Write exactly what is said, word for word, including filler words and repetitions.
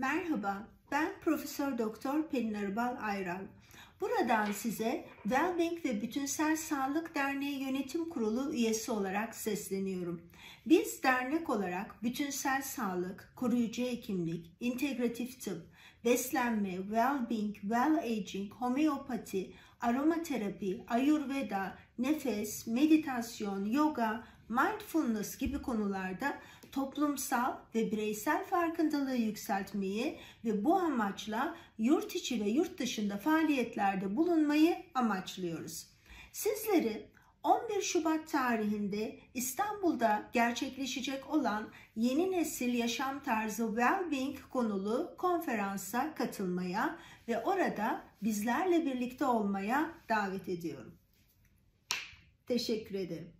Merhaba, ben Profesör Doktor Pelin Arıbal Ayral. Buradan size Wellbeing ve Bütünsel Sağlık Derneği Yönetim Kurulu üyesi olarak sesleniyorum. Biz dernek olarak bütünsel sağlık, koruyucu hekimlik, integratif tıp, beslenme, wellbeing, well-aging, homeopati, aromaterapi, ayurveda, nefes, meditasyon, yoga, mindfulness gibi konularda toplumsal ve bireysel farkındalığı yükseltmeyi ve bu amaçla yurt içi ve yurt dışında faaliyetlerde bulunmayı amaçlıyoruz. Sizleri on bir Şubat tarihinde İstanbul'da gerçekleşecek olan Yeni Nesil Yaşam Tarzı Wellbeing konulu konferansa katılmaya ve orada bizlerle birlikte olmaya davet ediyorum. Teşekkür ederim.